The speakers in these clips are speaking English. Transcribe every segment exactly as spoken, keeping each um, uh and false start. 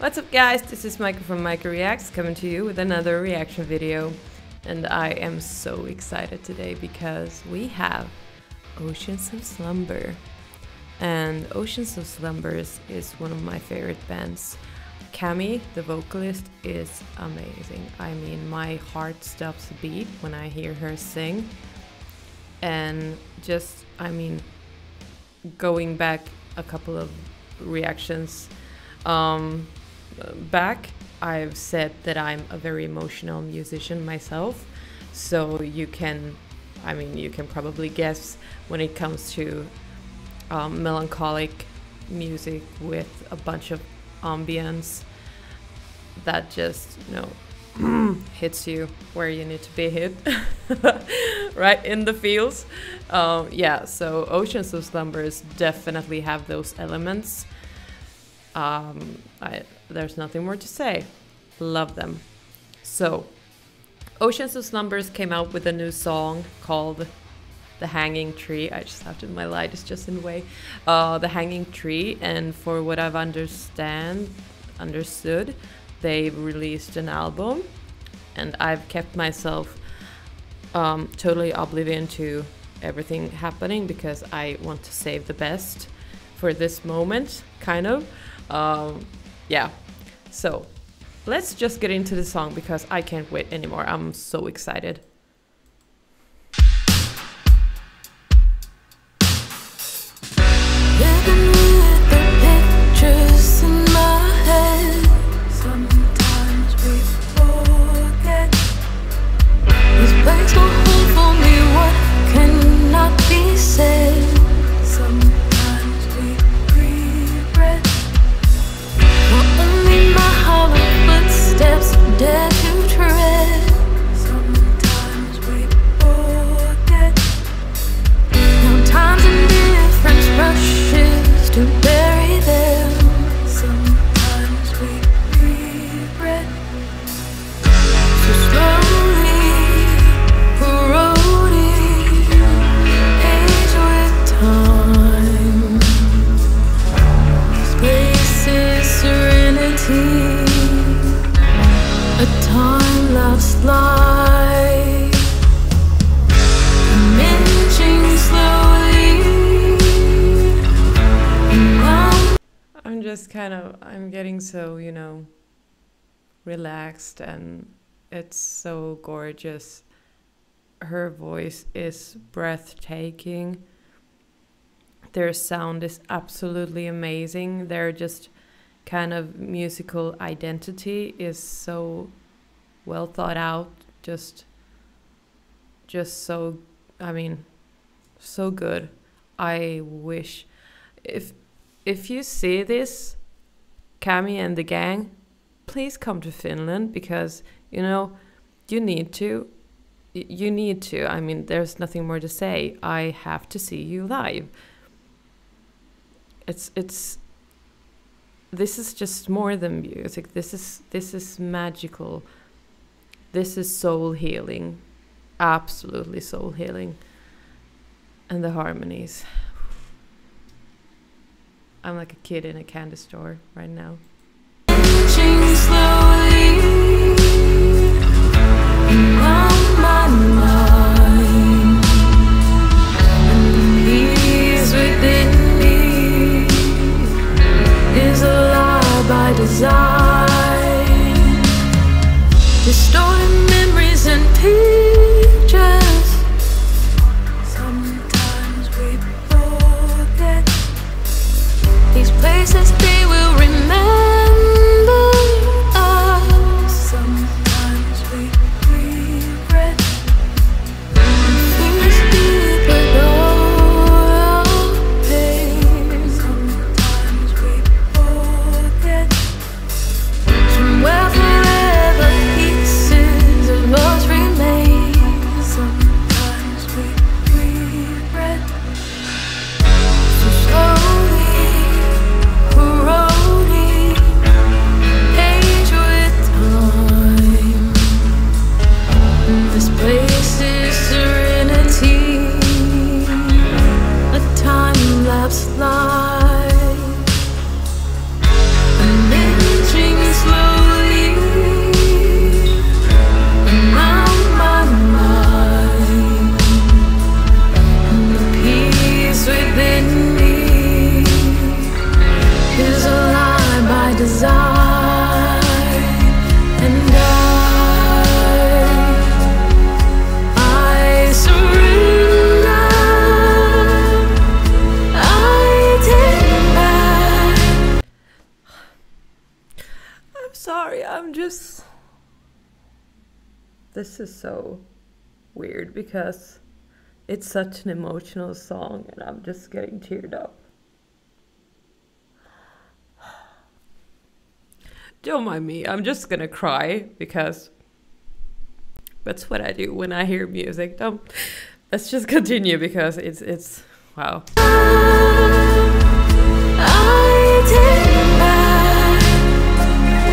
What's up guys, this is Micha from Micha Reacts, coming to you with another reaction video. And I am so excited today because we have Oceans of Slumber. And Oceans of Slumber is one of my favorite bands. Cammie, the vocalist, is amazing. I mean, my heart stops a beat when I hear her sing. And just, I mean, going back a couple of reactions um, back, I've said that I'm a very emotional musician myself, so you can, I mean, you can probably guess when it comes to um, melancholic music with a bunch of ambience that just, you know, hits you where you need to be hit, right in the feels. Um, yeah, so Oceans of Slumbers definitely have those elements. Um, I, there's nothing more to say. Love them. So, Oceans of Slumber came out with a new song called The Hanging Tree. I just have to, my light is just in the way. Uh, The Hanging Tree, and for what I've understand, understood, they've released an album, and I've kept myself um, totally oblivion to everything happening because I want to save the best for this moment, kind of. Um, yeah, so let's just get into the song because I can't wait anymore. I'm so excited. I'm just kind of, I'm getting so, you know, relaxed, and it's so gorgeous. Her voice is breathtaking. Their sound is absolutely amazing. Their just kind of musical identity is so well thought out, just just so, I mean, so good. I wish if if you see this, Cammie and the gang, please come to Finland because, you know, you need to you need to I mean, there's nothing more to say. I have to see you live. It's it's this is just more than music. This is this is magical. This is soul healing, absolutely soul healing. And the harmonies. I'm like a kid in a candy store right now. Who sorry, I'm just... This is so weird because it's such an emotional song and I'm just getting teared up. Don't mind me, I'm just gonna cry because that's what I do when I hear music. Don't. Let's just continue because it's, it's, wow. I take back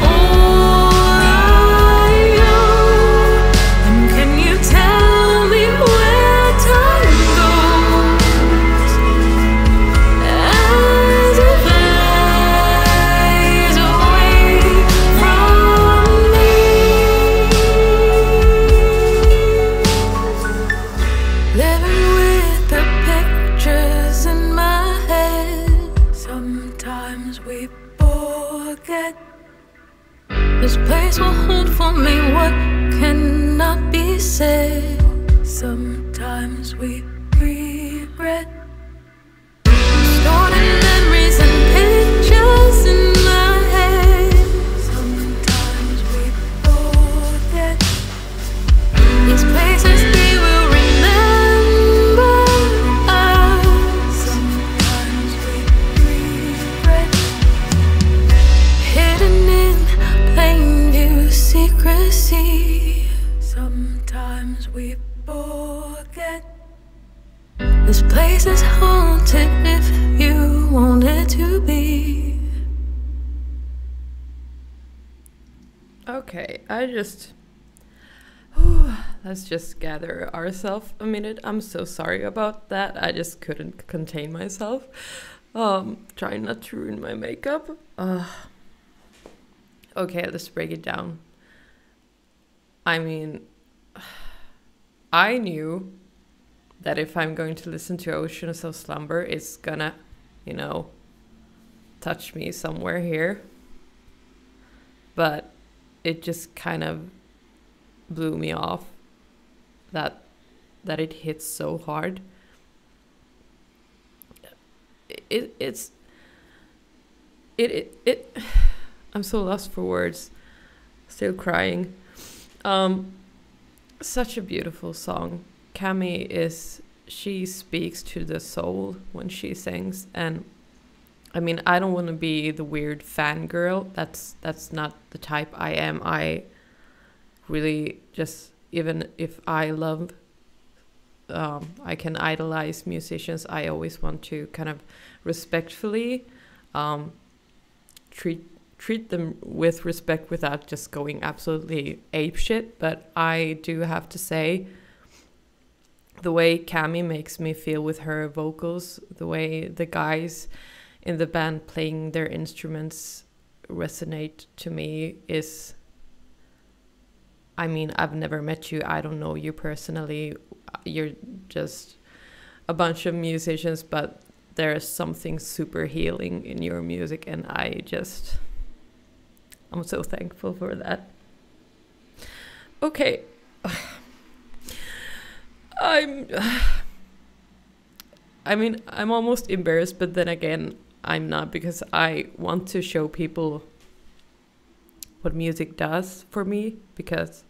all I know. And can you tell me where time goes? As it flies away from me. Living with the pictures in my head. Sometimes we forget. This place will hold for me what cannot be said. Sometimes we regret. Stored in memories and pictures in my head. Sometimes we forget. These places they will remember us. Sometimes we regret. Hidden in plain view secrecy. Sometimes we forget. This place is haunted if you want it to be. Okay, I just... Let's just gather ourselves a minute. I'm so sorry about that. I just couldn't contain myself. Um, trying not to ruin my makeup. Uh, okay, let's break it down. I mean, I knew that if I'm going to listen to Oceans of Slumber, it's gonna, you know, touch me somewhere here. But it just kind of blew me off that that it hits so hard. It it's it it it I'm so lost for words. Still crying. Um such a beautiful song. Cammie is she speaks to the soul when she sings, and I mean, I don't want to be the weird fangirl. That's that's not the type I am. I really just, even if I love, um, I can idolize musicians, I always want to kind of respectfully um, treat treat them with respect without just going absolutely apeshit. But I do have to say, the way Cammie makes me feel with her vocals, the way the guys in the band playing their instruments resonate to me is... I mean, I've never met you. I don't know you personally. You're just a bunch of musicians, but there is something super healing in your music, and I just... I'm so thankful for that. Okay. I'm... I mean, I'm almost embarrassed, but then again, I'm not, because I want to show people what music does for me, because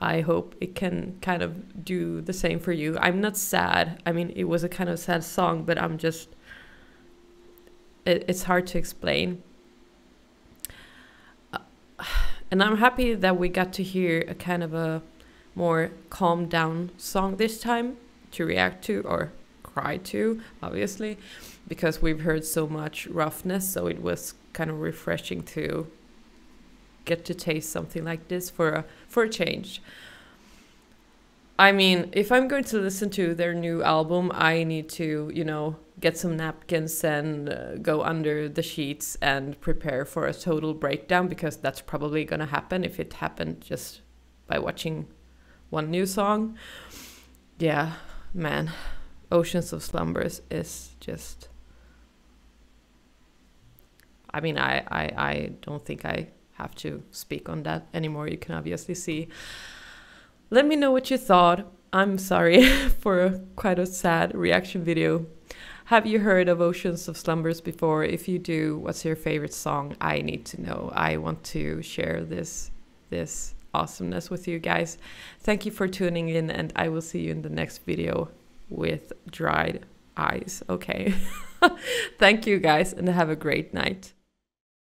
I hope it can kind of do the same for you. I'm not sad. I mean, it was a kind of sad song, but I'm just... It, it's hard to explain. Uh, and I'm happy that we got to hear a kind of a more calm down song this time to react to or cry to, obviously, because we've heard so much roughness, so it was kind of refreshing to get to taste something like this for a for a change. I mean, if I'm going to listen to their new album, I need to, you know, get some napkins and uh, go under the sheets and prepare for a total breakdown, because that's probably going to happen if it happened just by watching one new song. Yeah, man. Oceans of Slumbers is just... I mean, I, I, I don't think I... have to speak on that anymore. You can obviously see. Let me know what you thought. I'm sorry for quite a sad reaction video. Have you heard of Oceans of Slumbers before? If you do, what's your favorite song? I need to know. I want to share this this awesomeness with you guys. Thank you for tuning in, and I will see you in the next video with dried eyes. Okay. Thank you guys, and have a great night.